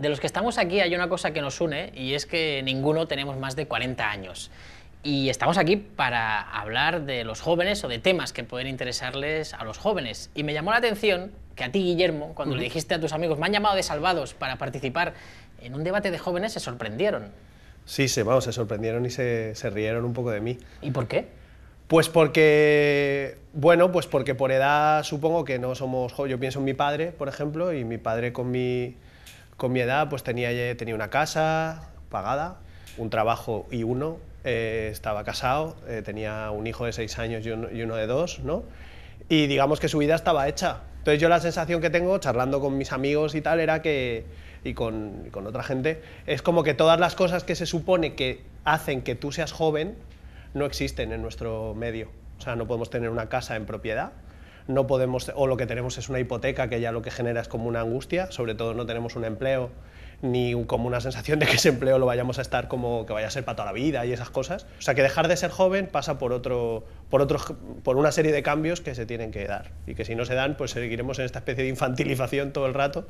de los que estamos aquí hay una cosa que nos une, y es que ninguno tenemos más de 40 años. Y estamos aquí para hablar de los jóvenes o de temas que pueden interesarles a los jóvenes. Y me llamó la atención que a ti, Guillermo, cuando le dijiste a tus amigos, me han llamado de Salvados para participar en un debate de jóvenes, se sorprendieron. Sí, se sorprendieron y se rieron un poco de mí. ¿Y por qué? Pues porque, bueno, pues porque por edad supongo que no somos jóvenes. Yo pienso en mi padre, por ejemplo, y mi padre con mi edad pues tenía una casa pagada, un trabajo y uno, estaba casado, tenía un hijo de 6 años y uno de 2, ¿no? Y digamos que su vida estaba hecha. Entonces yo la sensación que tengo, charlando con mis amigos y tal, era que, y con otra gente, es como que todas las cosas que se supone que hacen que tú seas joven no existen en nuestro medio. O sea, no podemos tener una casa en propiedad, no podemos, o lo que tenemos es una hipoteca que ya lo que genera es como una angustia, sobre todo no tenemos un empleo, ni como una sensación de que ese empleo lo vayamos a estar como que vaya a ser para toda la vida y esas cosas. O sea, que dejar de ser joven pasa por una serie de cambios que se tienen que dar, y que si no se dan, pues seguiremos en esta especie de infantilización todo el rato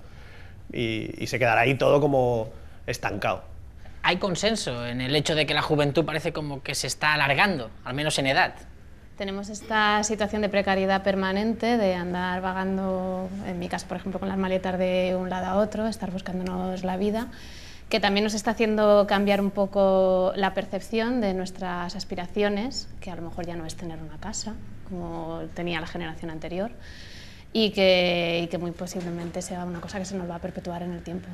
y se quedará ahí todo como estancado. Hay consenso en el hecho de que la juventud parece como que se está alargando, al menos en edad. Tenemos esta situación de precariedad permanente, de andar vagando, en mi caso, por ejemplo, con las maletas de un lado a otro, estar buscándonos la vida, que también nos está haciendo cambiar un poco la percepción de nuestras aspiraciones, que a lo mejor ya no es tener una casa, como tenía la generación anterior, y que muy posiblemente sea una cosa que se nos va a perpetuar en el tiempo.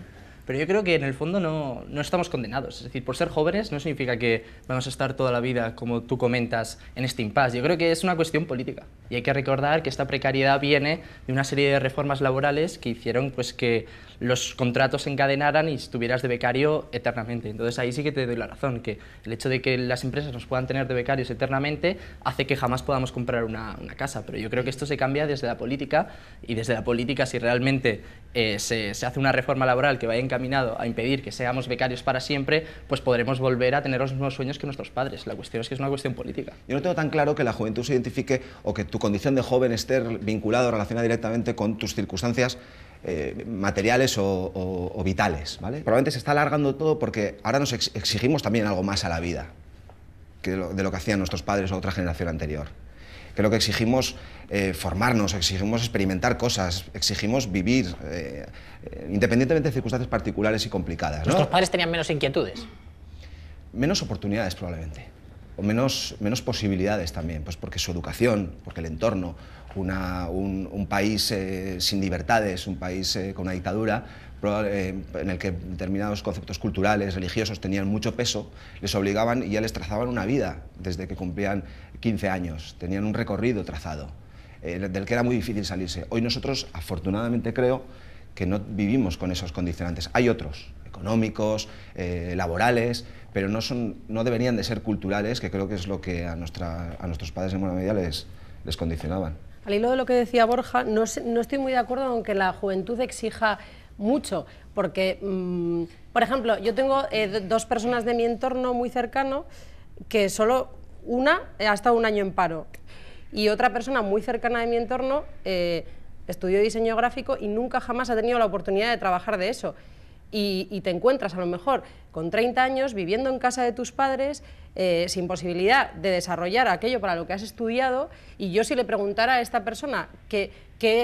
Pero yo creo que en el fondo no estamos condenados. Es decir, por ser jóvenes no significa que vamos a estar toda la vida, como tú comentas, en este impasse. Yo creo que es una cuestión política. Y hay que recordar que esta precariedad viene de una serie de reformas laborales que hicieron pues, que los contratos se encadenaran y estuvieras de becario eternamente. Entonces ahí sí que te doy la razón, que el hecho de que las empresas nos puedan tener de becarios eternamente hace que jamás podamos comprar una casa. Pero yo creo que esto se cambia desde la política, y desde la política, si realmente se hace una reforma laboral que vaya encaminado a impedir que seamos becarios para siempre, pues podremos volver a tener los mismos sueños que nuestros padres. La cuestión es que es una cuestión política. Yo no tengo tan claro que la juventud se identifique o que tu condición de joven esté vinculada o relacionada directamente con tus circunstancias materiales o vitales, ¿vale? Probablemente se está alargando todo porque ahora nos exigimos también algo más a la vida que de lo que hacían nuestros padres o otra generación anterior. Creo que exigimos formarnos, exigimos experimentar cosas, exigimos vivir, independientemente de circunstancias particulares y complicadas, ¿no? ¿Nuestros padres tenían menos inquietudes? Menos oportunidades, probablemente. O menos posibilidades también, pues porque su educación, porque el entorno, un país sin libertades, un país con una dictadura, en el que determinados conceptos culturales, religiosos, tenían mucho peso, les obligaban y ya les trazaban una vida desde que cumplían 15 años, tenían un recorrido trazado, del que era muy difícil salirse. Hoy nosotros, afortunadamente, creo que no vivimos con esos condicionantes. Hay otros, económicos, laborales, pero no deberían de ser culturales, que creo que es lo que a nuestros padres en buena medida les condicionaban. Al hilo de lo que decía Borja, no estoy muy de acuerdo con que la juventud exija mucho, porque, por ejemplo, yo tengo 2 personas de mi entorno muy cercano que solo una ha estado un año en paro, y otra persona muy cercana de mi entorno estudió diseño gráfico y nunca jamás ha tenido la oportunidad de trabajar de eso. Y te encuentras a lo mejor con 30 años viviendo en casa de tus padres, sin posibilidad de desarrollar aquello para lo que has estudiado, y yo si le preguntara a esta persona qué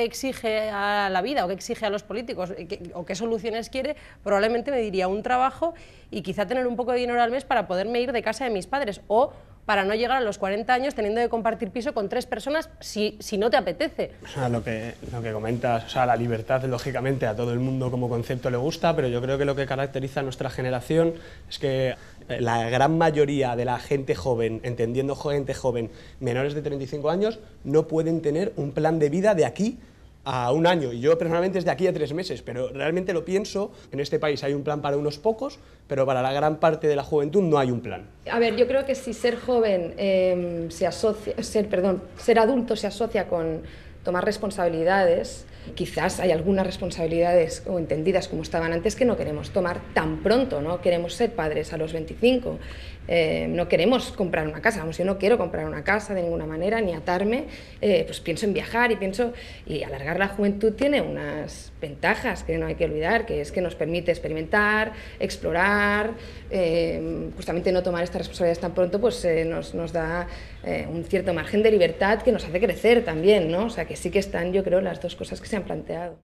exige a la vida o qué exige a los políticos o qué soluciones quiere, probablemente me diría un trabajo y quizá tener un poco de dinero al mes para poderme ir de casa de mis padres, o para no llegar a los 40 años teniendo que compartir piso con 3 personas si no te apetece. O sea, lo que comentas, o sea, la libertad, lógicamente, a todo el mundo como concepto le gusta, pero yo creo que lo que caracteriza a nuestra generación es que la gran mayoría de la gente joven, entendiendo gente joven, menores de 35 años, no pueden tener un plan de vida de aquí a un año, y yo personalmente es de aquí a 3 meses, pero realmente lo pienso, en este país hay un plan para unos pocos, pero para la gran parte de la juventud no hay un plan. A ver, yo creo que si ser joven se asocia, ser adulto se asocia con tomar responsabilidades, Quizás hay algunas responsabilidades o entendidas como estaban antes que no queremos tomar tan pronto, no queremos ser padres a los 25, no queremos comprar una casa. Vamos, yo no quiero comprar una casa de ninguna manera ni atarme, pues pienso en viajar y pienso... Y alargar la juventud tiene unas ventajas que no hay que olvidar, que es que nos permite experimentar, explorar, justamente no tomar estas responsabilidades tan pronto pues nos da un cierto margen de libertad que nos hace crecer también, ¿no? O sea que sí que están, yo creo, las dos cosas que se han planteado.